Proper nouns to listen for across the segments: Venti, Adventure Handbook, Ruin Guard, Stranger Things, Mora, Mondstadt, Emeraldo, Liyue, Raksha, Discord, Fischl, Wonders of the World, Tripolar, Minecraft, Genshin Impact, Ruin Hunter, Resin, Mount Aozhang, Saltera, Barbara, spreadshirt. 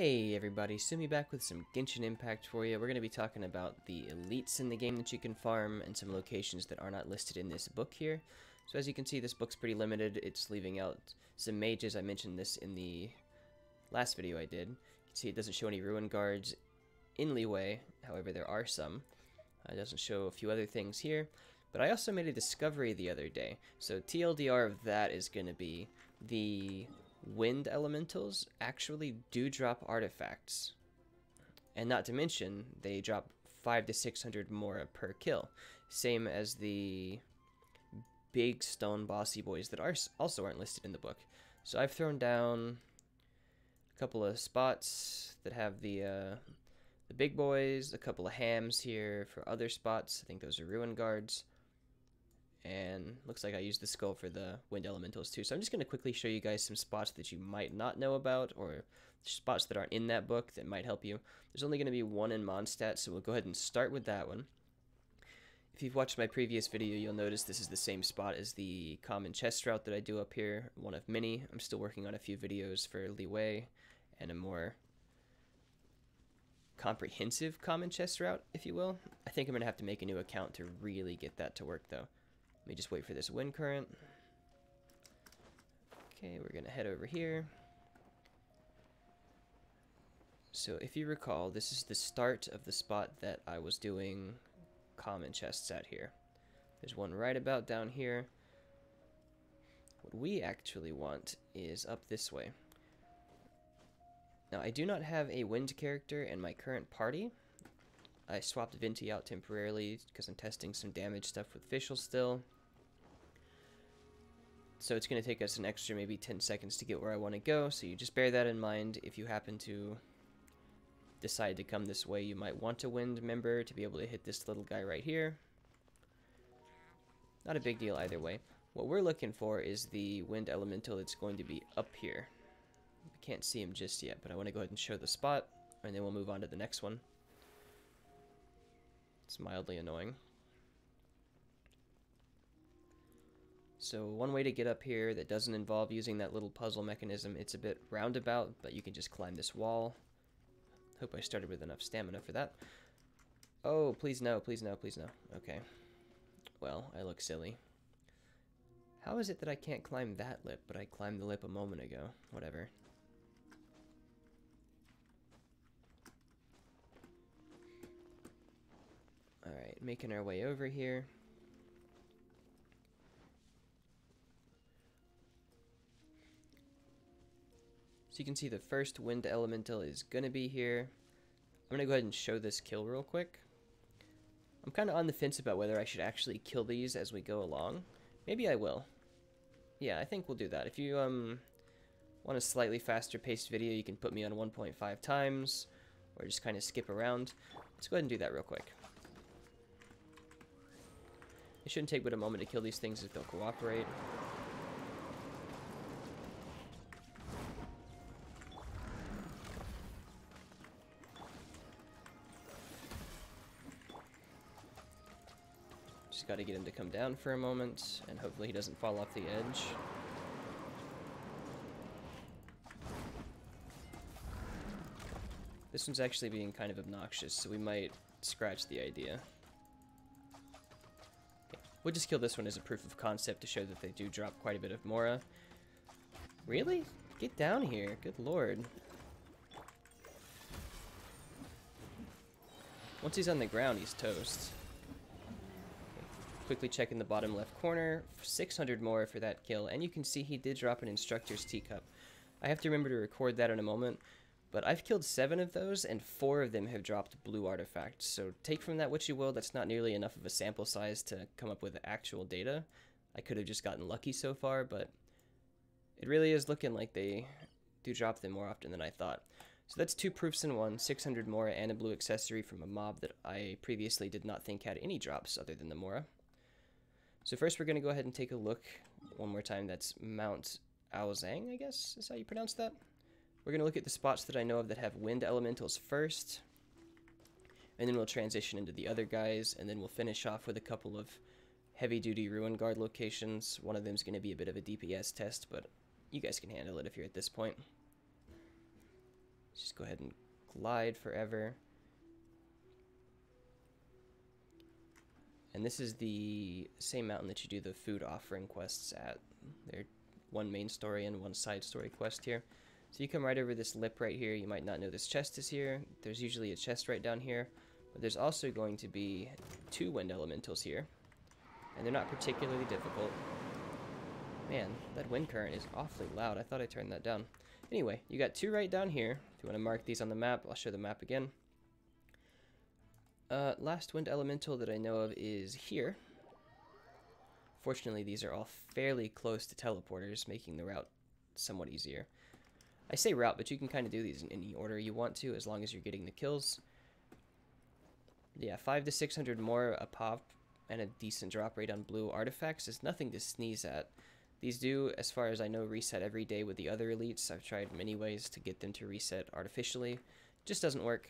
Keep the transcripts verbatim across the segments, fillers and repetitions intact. Hey everybody, Sumi back with some Genshin Impact for you. We're going to be talking about the elites in the game that you can farm and some locations that are not listed in this book here. So as you can see, this book's pretty limited. It's leaving out some mages. I mentioned this in the last video I did. You can see it doesn't show any ruin guards in Liyue, however there are some. It doesn't show a few other things here. But I also made a discovery the other day. So T L D R of that is going to be the wind elementals actually do drop artifacts, and not to mention they drop five to six hundred more per kill, same as the big stone bossy boys that are also aren't listed in the book. So I've thrown down a couple of spots that have the uh, the big boys, a couple of hams here for other spots. I think those are ruin guards. And looks like I used the skull for the wind elementals too. So I'm just going to quickly show you guys some spots that you might not know about, or spots that aren't in that book that might help you. There's only going to be one in Mondstadt, so we'll go ahead and start with that one. If you've watched my previous video, you'll notice this is the same spot as the common chest route that I do up here, one of many. I'm still working on a few videos for Liyue and a more comprehensive common chest route, if you will. I think I'm going to have to make a new account to really get that to work though. Let me just wait for this wind current. Okay, we're gonna head over here. So if you recall, this is the start of the spot that I was doing common chests at here. There's one right about down here. What we actually want is up this way. Now I do not have a wind character in my current party. I swapped Venti out temporarily because I'm testing some damage stuff with Fischl still. So it's going to take us an extra maybe ten seconds to get where I want to go, so you just bear that in mind. If you happen to decide to come this way, you might want a wind member to be able to hit this little guy right here. Not a big deal either way. What we're looking for is the wind elemental that's going to be up here. We can't see him just yet, but I want to go ahead and show the spot, and then we'll move on to the next one. It's mildly annoying. So one way to get up here that doesn't involve using that little puzzle mechanism, it's a bit roundabout, but you can just climb this wall. Hope I started with enough stamina for that. Oh, please no, please no, please no. Okay. Well, I look silly. How is it that I can't climb that lip, but I climbed the lip a moment ago? Whatever. Alright, making our way over here. So you can see the first wind elemental is going to be here. I'm going to go ahead and show this kill real quick. I'm kind of on the fence about whether I should actually kill these as we go along. Maybe I will. Yeah, I think we'll do that. If you um want a slightly faster paced video, you can put me on one point five times or just kind of skip around. Let's go ahead and do that real quick. It shouldn't take but a moment to kill these things if they'll cooperate. Just gotta get him to come down for a moment, and hopefully he doesn't fall off the edge. This one's actually being kind of obnoxious, so we might scratch the idea. We'll just kill this one as a proof of concept to show that they do drop quite a bit of Mora. Really? Get down here. Good lord. Once he's on the ground, he's toast. Okay. Quickly check in the bottom left corner. six hundred Mora for that kill. And you can see he did drop an instructor's teacup. I have to remember to record that in a moment. But I've killed seven of those, and four of them have dropped blue artifacts. So take from that what you will. That's not nearly enough of a sample size to come up with actual data. I could have just gotten lucky so far, but it really is looking like they do drop them more often than I thought. So that's two proofs in one, six hundred Mora and a blue accessory from a mob that I previously did not think had any drops other than the Mora. So first we're going to go ahead and take a look one more time. That's Mount Aozhang, I guess is how you pronounce that. We're going to look at the spots that I know of that have wind elementals first, and then we'll transition into the other guys, and then we'll finish off with a couple of heavy-duty ruin guard locations. One of them is going to be a bit of a D P S test, but you guys can handle it if you're at this point. Let's just go ahead and glide forever. And this is the same mountain that you do the food offering quests at. There are one main story and one side story quest here. So you come right over this lip right here. You might not know this chest is here. There's usually a chest right down here. But there's also going to be two wind elementals here. And they're not particularly difficult. Man, that wind current is awfully loud. I thought I turned that down. Anyway, you got two right down here. If you want to mark these on the map, I'll show the map again. Uh, last wind elemental that I know of is here. Fortunately, these are all fairly close to teleporters, making the route somewhat easier. I say route, but you can kind of do these in any order you want to, as long as you're getting the kills. Yeah, five to six hundred more a pop and a decent drop rate on blue artifacts is nothing to sneeze at. These do, as far as I know, reset every day with the other elites. I've tried many ways to get them to reset artificially. Just doesn't work.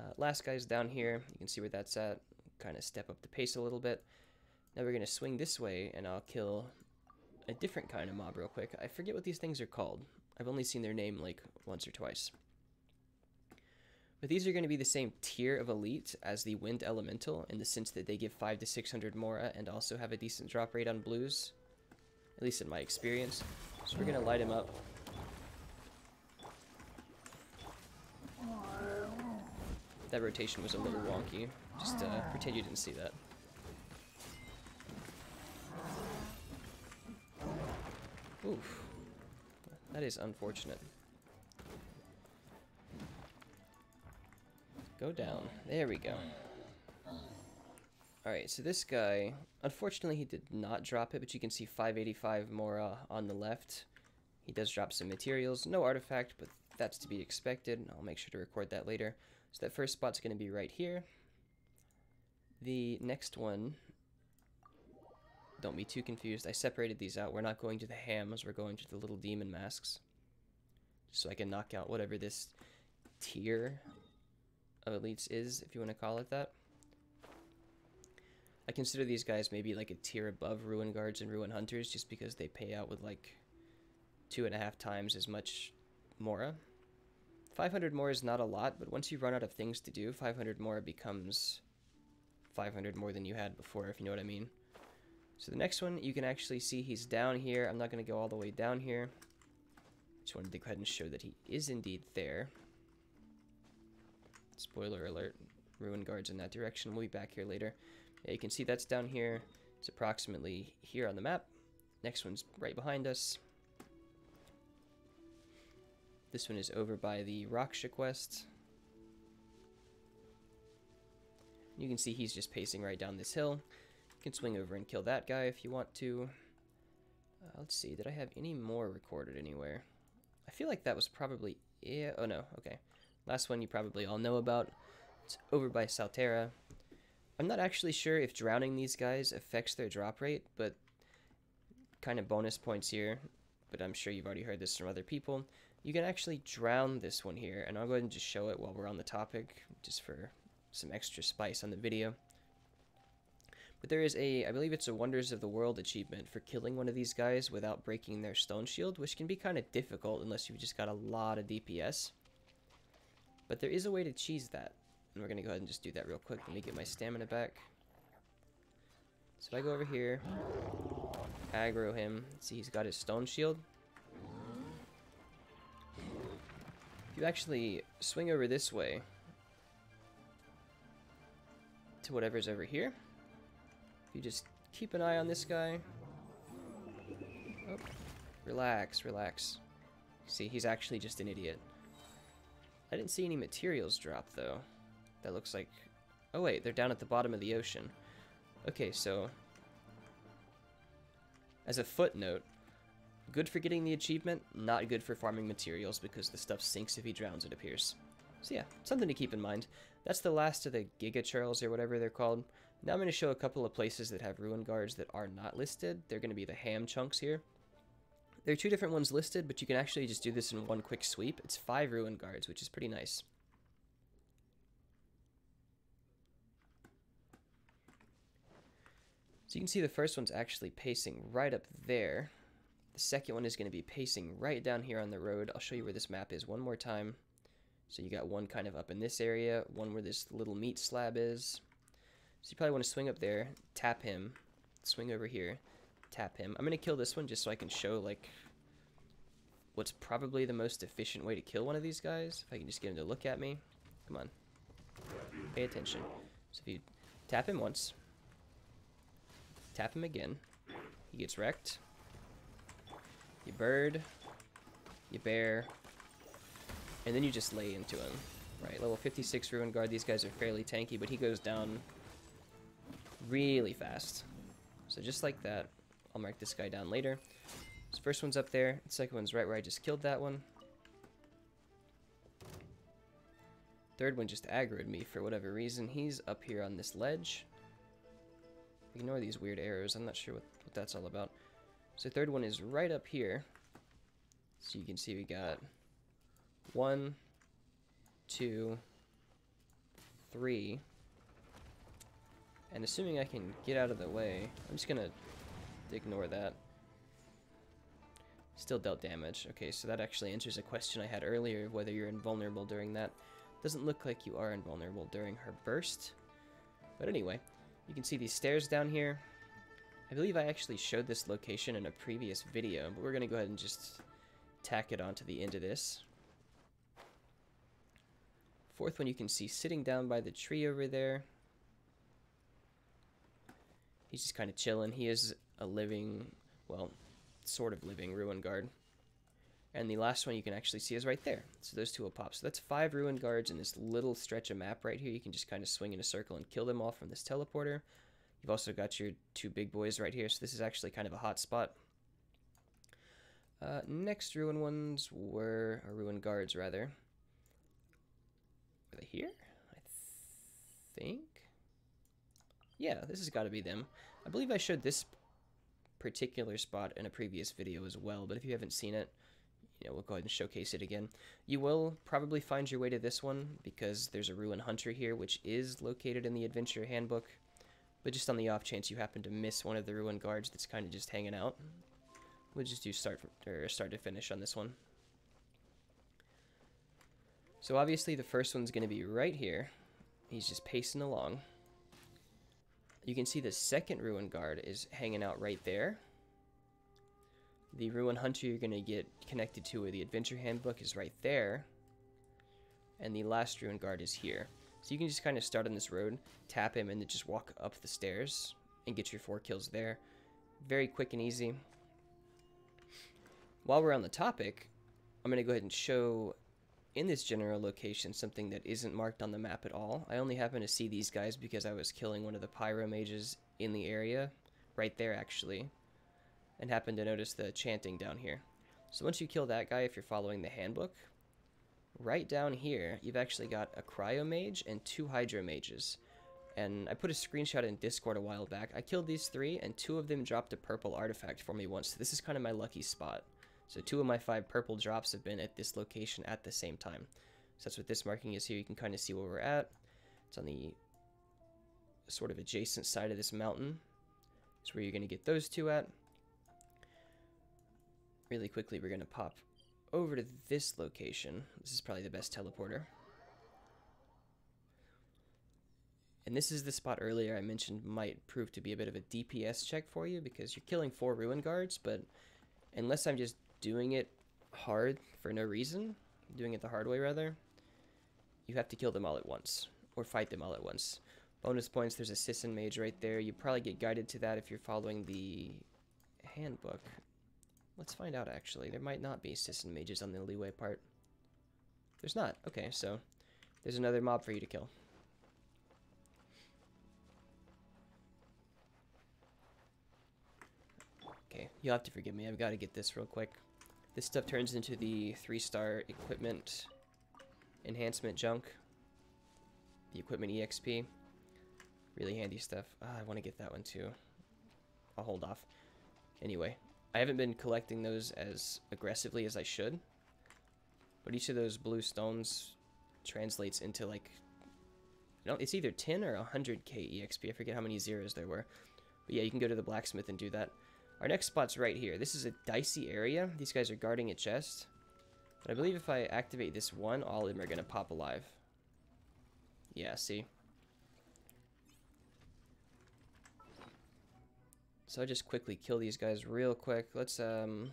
Uh, last guy's down here. You can see where that's at. Kind of step up the pace a little bit. Now we're going to swing this way, and I'll kill a different kind of mob real quick. I forget what these things are called. I've only seen their name like once or twice. But these are going to be the same tier of elite as the Wind Elemental in the sense that they give five to six hundred Mora and also have a decent drop rate on blues, at least in my experience. So we're going to light him up. That rotation was a little wonky. Just uh, pretend you didn't see that. Oof. That is unfortunate. Go down. There we go. Alright, so this guy, unfortunately he did not drop it, but you can see five eighty-five Mora on the left. He does drop some materials. No artifact, but that's to be expected. I'll make sure to record that later. So that first spot's going to be right here. The next one, don't be too confused. I separated these out. We're not going to the hams, we're going to the little demon masks. Just so I can knock out whatever this tier of elites is, if you want to call it that. I consider these guys maybe like a tier above Ruin Guards and Ruin Hunters just because they pay out with like two and a half times as much Mora. five hundred Mora is not a lot, but once you run out of things to do, five hundred Mora becomes five hundred more than you had before, if you know what I mean. So the next one, you can actually see he's down here. I'm not going to go all the way down here. Just wanted to go ahead and show that he is indeed there. Spoiler alert, Ruin Guards in that direction. We'll be back here later. Yeah, you can see that's down here. It's approximately here on the map. Next one's right behind us. This one is over by the Raksha quest. You can see he's just pacing right down this hill. You can swing over and kill that guy if you want to. Uh, let's see, did I have any more recorded anywhere? I feel like that was probably it. Oh no, okay. Last one you probably all know about. It's over by Saltera. I'm not actually sure if drowning these guys affects their drop rate, but kind of bonus points here, but I'm sure you've already heard this from other people. You can actually drown this one here, and I'll go ahead and just show it while we're on the topic, just for some extra spice on the video. But there is a, I believe it's a Wonders of the World achievement for killing one of these guys without breaking their stone shield, which can be kind of difficult unless you've just got a lot of D P S. But there is a way to cheese that. And we're going to go ahead and just do that real quick. Let me get my stamina back. So I go over here, aggro him. See, he's got his stone shield. If you actually swing over this way to whatever's over here, if you just keep an eye on this guy. Oh, relax, relax. See, he's actually just an idiot. I didn't see any materials drop, though. That looks like... Oh, wait, they're down at the bottom of the ocean. Okay, so... As a footnote, good for getting the achievement, not good for farming materials because the stuff sinks if he drowns, it appears. So yeah, something to keep in mind. That's the last of the Giga Churls or whatever they're called. Now I'm going to show a couple of places that have Ruin Guards that are not listed. They're going to be the ham chunks here. There are two different ones listed, but you can actually just do this in one quick sweep. It's five Ruin Guards, which is pretty nice. So you can see the first one's actually pacing right up there. The second one is going to be pacing right down here on the road. I'll show you where this map is one more time. So you got one kind of up in this area, one where this little meat slab is. So you probably want to swing up there, tap him, swing over here, tap him. I'm going to kill this one just so I can show, like, what's probably the most efficient way to kill one of these guys. If I can just get him to look at me. Come on. Pay attention. So if you tap him once, tap him again, he gets wrecked. You bird, you bear, and then you just lay into him. Right, level fifty-six Ruin Guard. These guys are fairly tanky, but he goes down really fast. So just like that, I'll mark this guy down later. This first one's up there. The second one's right where I just killed that one. Third one just aggroed me for whatever reason. He's up here on this ledge. Ignore these weird arrows. I'm not sure what, what that's all about. So third one is right up here. So you can see we got one, two, three. And assuming I can get out of the way, I'm just going to ignore that. Still dealt damage. Okay, so that actually answers a question I had earlier, whether you're invulnerable during that. Doesn't look like you are invulnerable during her burst. But anyway, you can see these stairs down here. I believe I actually showed this location in a previous video, but we're going to go ahead and just tack it onto the end of this. Fourth one you can see sitting down by the tree over there. He's just kind of chilling. He is a living, well, sort of living Ruin Guard. And the last one you can actually see is right there. So those two will pop. So that's five Ruin Guards in this little stretch of map right here. You can just kind of swing in a circle and kill them all from this teleporter. You've also got your two big boys right here. So this is actually kind of a hot spot. Uh, next Ruin ones were, or Ruin Guards rather. Were they here? I th think. Yeah, this has got to be them. I believe I showed this particular spot in a previous video as well, but if you haven't seen it, you know, we'll go ahead and showcase it again. You will probably find your way to this one because there's a Ruin Hunter here, which is located in the Adventure Handbook, but just on the off chance you happen to miss one of the Ruin Guards that's kind of just hanging out, we'll just do start from, or start to finish on this one. So obviously the first one's going to be right here. He's just pacing along. You can see the second Ruin Guard is hanging out right there. The Ruin Hunter you're going to get connected to with the Adventure Handbook is right there. And the last Ruin Guard is here. So you can just kind of start on this road, tap him, and then just walk up the stairs and get your four kills there. Very quick and easy. While we're on the topic, I'm going to go ahead and show in this general location something that isn't marked on the map at all. I only happen to see these guys because I was killing one of the pyro mages in the area, right there actually, and happened to notice the chanting down here. So once you kill that guy, if you're following the handbook, right down here you've actually got a cryo mage and two hydro mages. And I put a screenshot in Discord a while back. I killed these three and two of them dropped a purple artifact for me once. So this is kind of my lucky spot. So two of my five purple drops have been at this location at the same time. So that's what this marking is here. You can kind of see where we're at. It's on the sort of adjacent side of this mountain. That's where you're going to get those two at. Really quickly, we're going to pop over to this location. This is probably the best teleporter. And this is the spot earlier I mentioned might prove to be a bit of a D P S check for you because you're killing four Ruin Guards, but unless I'm just doing it hard for no reason, doing it the hard way rather, you have to kill them all at once, or fight them all at once. Bonus points, there's a Sisson Mage right there. You probably get guided to that if you're following the handbook. Let's find out, actually. There might not be Sisson Mages on the Liyue part. There's not. Okay, so there's another mob for you to kill. Okay, you'll have to forgive me. I've got to get this real quick. This stuff turns into the three-star equipment enhancement junk. The equipment E X P. Really handy stuff. Oh, I want to get that one too. I'll hold off. Anyway, I haven't been collecting those as aggressively as I should. But each of those blue stones translates into like, you know, it's either ten or one hundred K E X P. I forget how many zeros there were. But yeah, you can go to the blacksmith and do that. Our next spot's right here. This is a dicey area. These guys are guarding a chest. I believe if I activate this one, all of them are going to pop alive. Yeah, see? So I just quickly kill these guys real quick. Let's, um,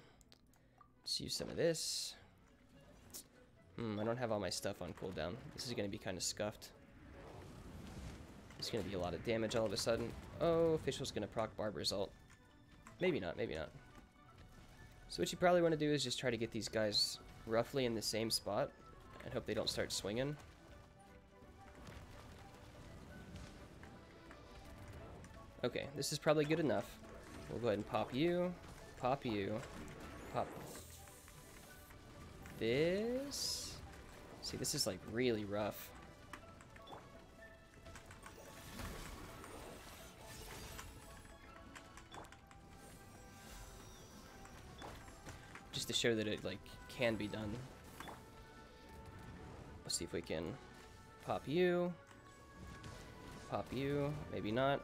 let's use some of this. Hmm, I don't have all my stuff on cooldown. This is going to be kind of scuffed. It's going to be a lot of damage all of a sudden. Oh, Fischl's going to proc Barbara's ult. Maybe not, maybe not. So what you probably want to do is just try to get these guys roughly in the same spot and hope they don't start swinging. Okay, this is probably good enough. We'll go ahead and pop you, pop you, pop this. See, this is like really rough. Just to show that it like can be done. Let's see if we can pop you, pop you, maybe not.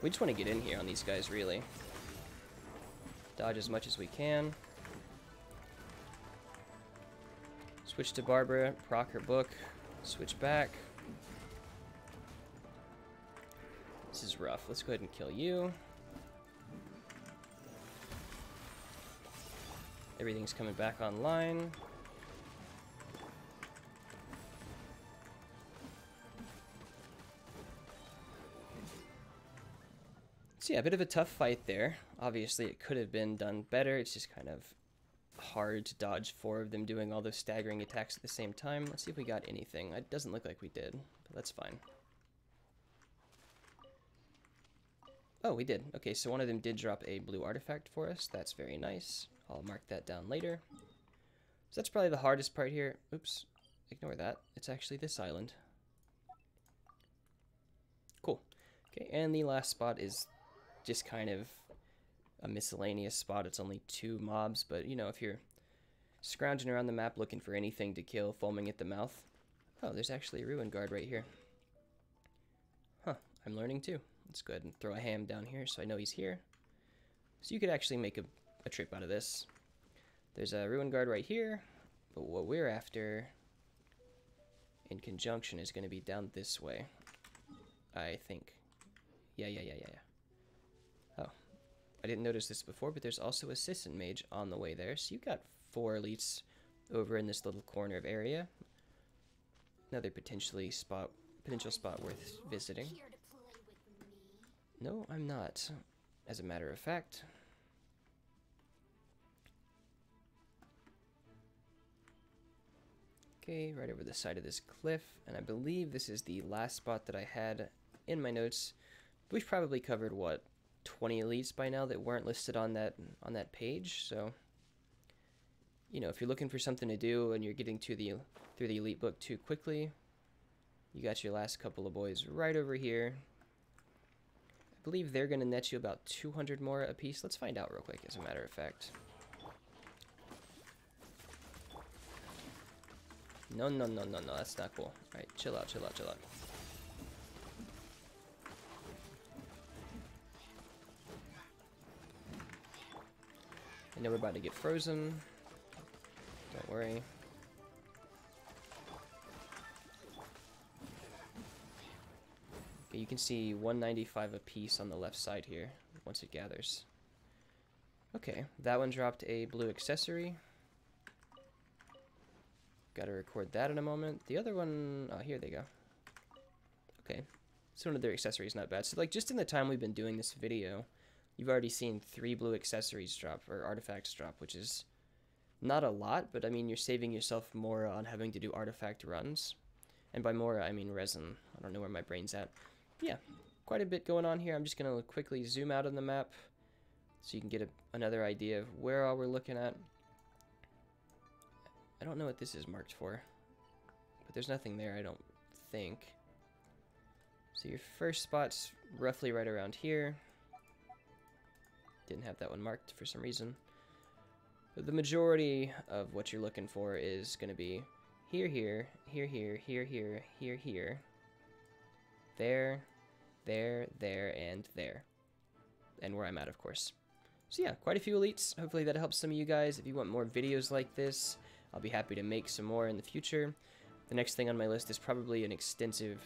We just want to get in here on these guys, really. Dodge as much as we can. Switch to Barbara, proc her book, switch back. This is rough. Let's go ahead and kill you. Everything's coming back online. So yeah, a bit of a tough fight there. Obviously, it could have been done better. It's just kind of hard to dodge four of them doing all those staggering attacks at the same time. Let's see if we got anything. It doesn't look like we did, but that's fine. Oh, we did. Okay, so one of them did drop a blue artifact for us. That's very nice. I'll mark that down later. So that's probably the hardest part here. Oops, ignore that. It's actually this island. Cool. Okay, and the last spot is just kind of a miscellaneous spot. It's only two mobs, but you know, if you're scrounging around the map looking for anything to kill, foaming at the mouth. Oh, there's actually a ruin guard right here. Huh, I'm learning too. Let's go ahead and throw a ham down here so I know he's here. So you could actually make a, a trip out of this. There's a ruin guard right here, but what we're after in conjunction is going to be down this way, I think. Yeah, yeah, yeah, yeah, yeah. Oh, I didn't notice this before, but there's also a Assistant Mage on the way there. So you've got four elites over in this little corner of area. Another potentially spot, potential spot worth visiting. No, I'm not, as a matter of fact. Okay, right over the side of this cliff. And I believe this is the last spot that I had in my notes. We've probably covered, what, twenty elites by now that weren't listed on that on that page. So, you know, if you're looking for something to do and you're getting to the through the elite book too quickly, you got your last couple of boys right over here. I believe they're going to net you about two hundred more apiece. Let's find out real quick, as a matter of fact. No, no, no, no, no, that's not cool. All right, chill out, chill out, chill out. I know we're about to get frozen. Don't worry. Okay, you can see one ninety-five apiece on the left side here once it gathers. Okay, that one dropped a blue accessory. Gotta record that in a moment. The other one, oh, here they go. Okay, so one of their accessories, not bad. So like just in the time we've been doing this video, you've already seen three blue accessories drop, or artifacts drop, which is not a lot, but I mean, you're saving yourself more on having to do artifact runs. And by more, I mean resin. I don't know where my brain's at. Yeah, quite a bit going on here. I'm just gonna quickly zoom out on the map so you can get a, another idea of where all we're looking at. I don't know what this is marked for, but there's nothing there, I don't think. So your first spot's roughly right around here. Didn't have that one marked for some reason. But the majority of what you're looking for is going to be here, here, here, here, here, here, here, here, there, there, there, and there. And where I'm at, of course. So yeah, quite a few elites. Hopefully that helps some of you guys. If you want more videos like this, I'll be happy to make some more in the future. The next thing on my list is probably an extensive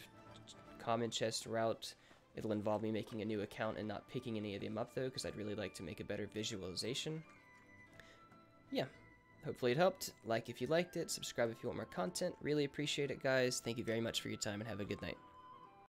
common chest route. It'll involve me making a new account and not picking any of them up though, because I'd really like to make a better visualization. Yeah, hopefully it helped. Like if you liked it, subscribe if you want more content. Really appreciate it, guys. Thank you very much for your time and have a good night.